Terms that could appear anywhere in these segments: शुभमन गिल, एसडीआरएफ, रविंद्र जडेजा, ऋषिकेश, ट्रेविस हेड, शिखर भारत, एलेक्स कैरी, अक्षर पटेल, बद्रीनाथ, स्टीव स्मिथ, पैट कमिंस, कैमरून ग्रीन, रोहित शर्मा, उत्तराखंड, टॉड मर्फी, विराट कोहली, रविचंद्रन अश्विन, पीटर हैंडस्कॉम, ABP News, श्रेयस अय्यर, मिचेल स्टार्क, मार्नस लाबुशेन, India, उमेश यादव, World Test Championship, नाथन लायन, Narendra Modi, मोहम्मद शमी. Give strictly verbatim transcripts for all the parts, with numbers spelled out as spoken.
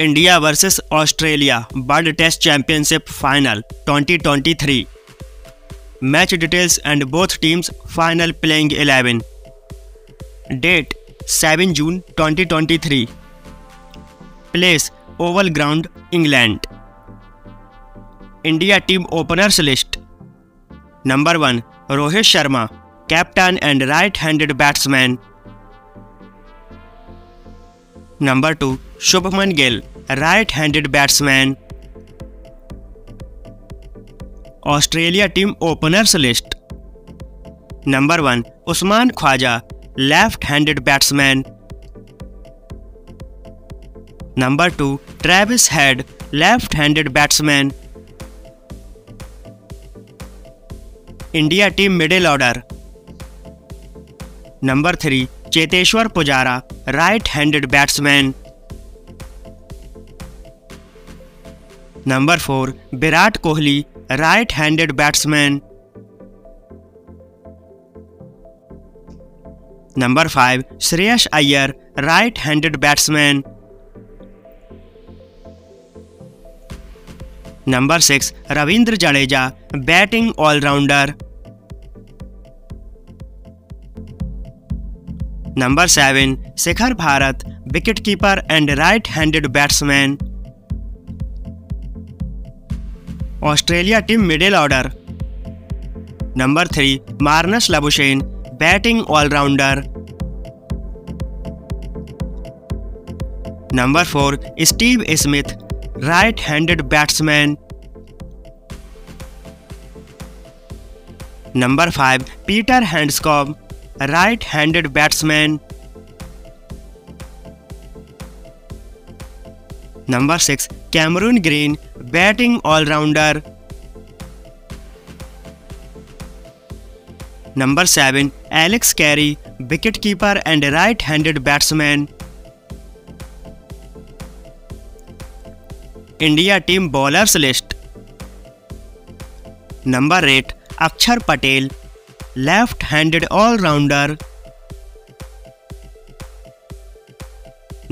India versus Australia world test championship final twenty twenty three. Match details and both teams final playing eleven. Date सात जून twenty twenty three. Place Oval ground England. India team openers list. Number one रोहित शर्मा, captain and right handed batsman. Number two शुभमन गिल, right handed batsman. Australia team openers list. Number one Usman Khawaja, left handed batsman. Number two ट्रेविस हेड, left handed batsman. India team middle order. Number three Cheteshwar Pujara, right handed batsman. Number four विराट कोहली, right handed batsman. Number five श्रेयस अय्यर, right handed batsman. Number six रविंद्र जडेजा, batting allrounder. Number seven शिखर भारत, wicketkeeper and right handed batsman. Australia team middle order. Number three मार्नस लाबुशेन, batting allrounder. Number four स्टीव स्मिथ, right handed batsman. Number five पीटर हैंडस्कॉम, right handed batsman. Number six कैमरून ग्रीन, batting allrounder. Number seven एलेक्स कैरी, wicketkeeper and right handed batsman. India team bowlers list. Number eight अक्षर पटेल, left handed allrounder.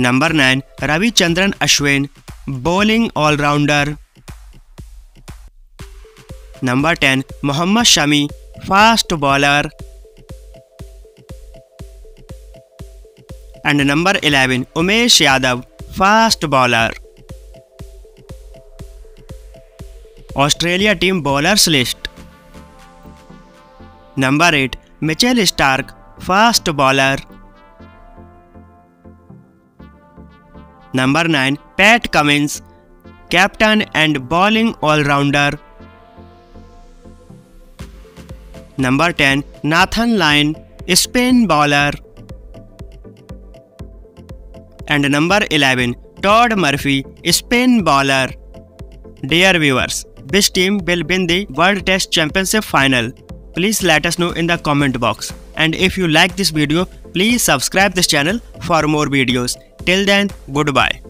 Number nine रविचंद्रन अश्विन, bowling allrounder. Number ten मोहम्मद शमी, fast bowler. And number eleven उमेश यादव, fast bowler. Australia team bowlers list. Number eight मिचेल स्टार्क, fast bowler. Number nine पैट कमिंस, captain and bowling allrounder. Number ten नाथन लायन, spin bowler. And number eleven टॉड मर्फी, spin bowler. Dear viewers, which team will win the World Test Championship final? Please let us know in the comment box. And if you like this video, please subscribe this channel for more videos. Till then, goodbye.